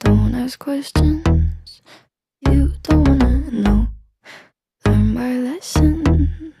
Don't ask questions you don't wanna know. Learn my lesson.